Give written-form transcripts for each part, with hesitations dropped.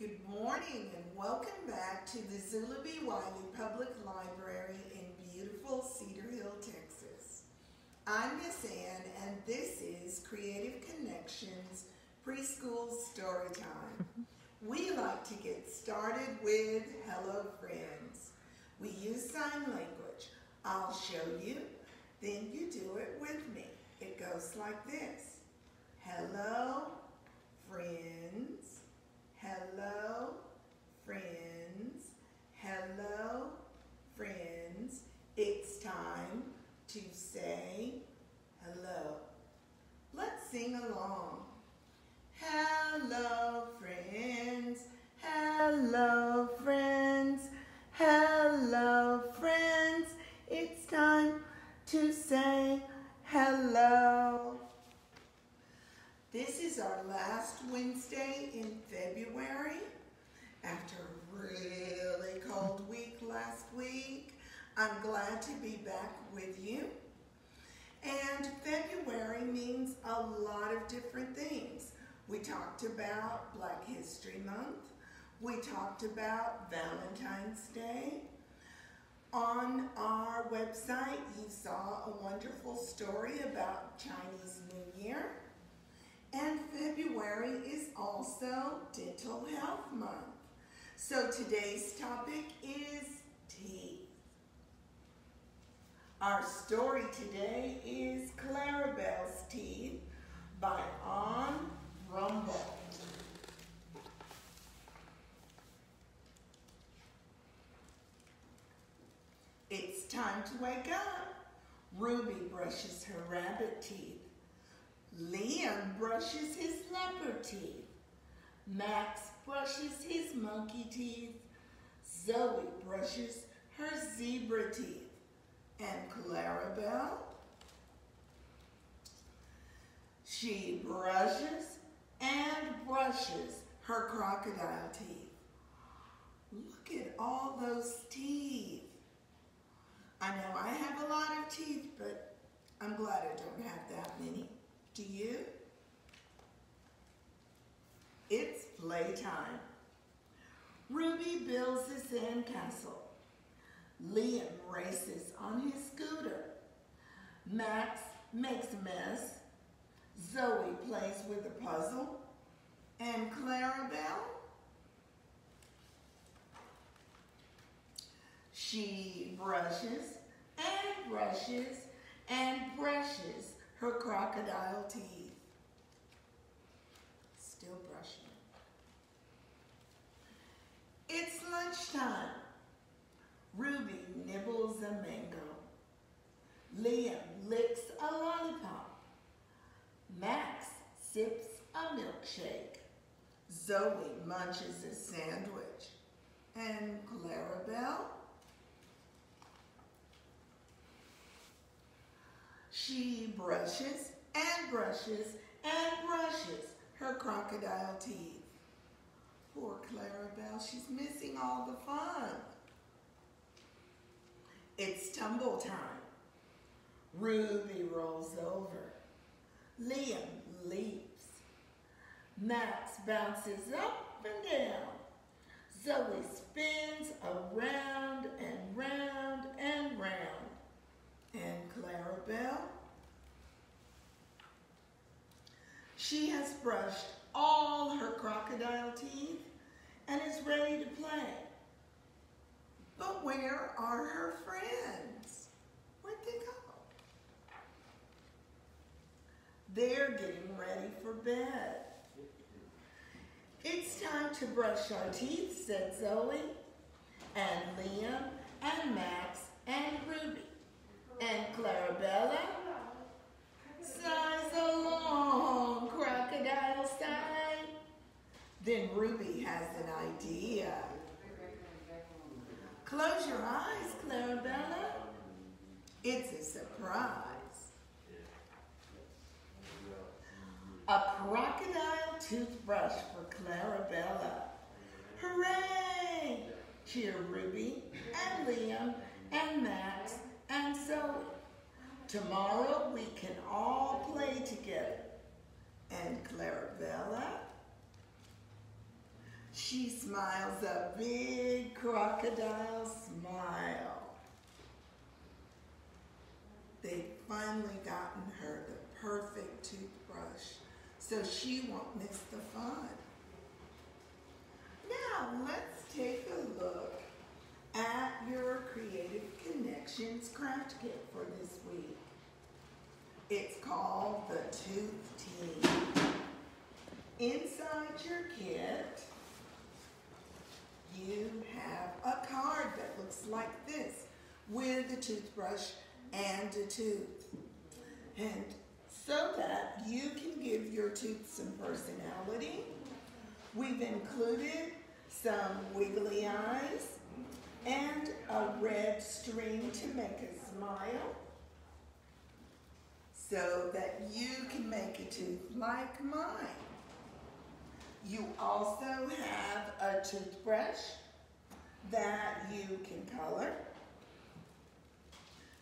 Good morning and welcome back to the Zilla B. Wiley Public Library in beautiful Cedar Hill, Texas. I'm Miss Ann and this is Creative Connections Preschool Storytime. We like to get started with Hello Friends. We use sign language. I'll show you, then you do it with me. It goes like this. Hello friends. Hello, friends. Hello, friends. It's time to say hello. Let's sing along. Hello, friends. Hello, friends. Hello, friends. It's time to say hello. This is our last Wednesday in February. After a really cold week last week, I'm glad to be back with you. And February means a lot of different things. We talked about Black History Month. We talked about Valentine's Day. On our website, you saw a wonderful story about Chinese New Year. And February is also Dental Health Month. So today's topic is teeth. Our story today is Clarabelle's Teeth by Ann Rumble. It's time to wake up. Ruby brushes her rabbit teeth. Liam brushes his leopard teeth. Max brushes his monkey teeth. Zoe brushes her zebra teeth. And Clarabelle, she brushes and brushes her crocodile teeth. Look at all those teeth. I know I have a lot of teeth, but I'm glad I don't have that many. Do you? It's playtime. Ruby builds a sandcastle. Liam races on his scooter. Max makes a mess. Zoe plays with a puzzle. And Clarabelle? She brushes and brushes and brushes her crocodile teeth. Still brushing. It's lunchtime. Ruby nibbles a mango. Liam licks a lollipop. Max sips a milkshake. Zoe munches a sandwich. And Clarabelle? She brushes and brushes and brushes her crocodile teeth. Poor Clarabelle, she's missing all the fun. It's tumble time. Ruby rolls over. Liam leaps. Max bounces up and down. Zoe spins around and round and round. And Clarabelle, she has brushed all her crocodile teeth and is ready to play. But where are her friends? Where'd they go? They're getting ready for bed. It's time to brush our teeth, said Zoe, and Liam, and Max, and Ruby. And Clarabelle, sighs along, crocodile sigh. Then Ruby has an idea. Close your eyes, Clarabelle. It's a surprise. A crocodile toothbrush for Clarabelle. Hooray! Cheer Ruby and Liam and Max. And so, tomorrow we can all play together. And Clarabelle, She smiles a big crocodile smile. They've finally gotten her the perfect toothbrush, so she won't miss the fun. Now let's take a look at your Creative Connections craft kit for this week. It's called the Tooth Team. Inside your kit, you have a card that looks like this with a toothbrush and a tooth, and so that you can give your tooth some personality, we've included some wiggly eyes and a red string to make a smile, so that you can make a tooth like mine. You also have a toothbrush that you can color.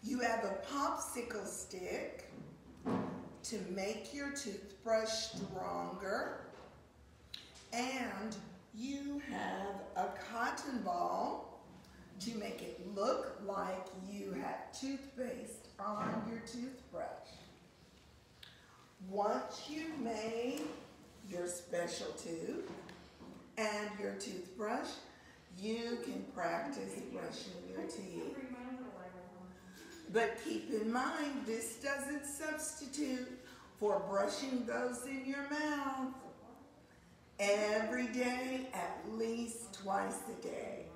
You have a popsicle stick to make your toothbrush stronger. And you have a cotton ball to make it look like you have toothpaste on your toothbrush. Once you've made your special tooth and your toothbrush, you can practice brushing your teeth. But keep in mind, this doesn't substitute for brushing those in your mouth every day, at least twice a day.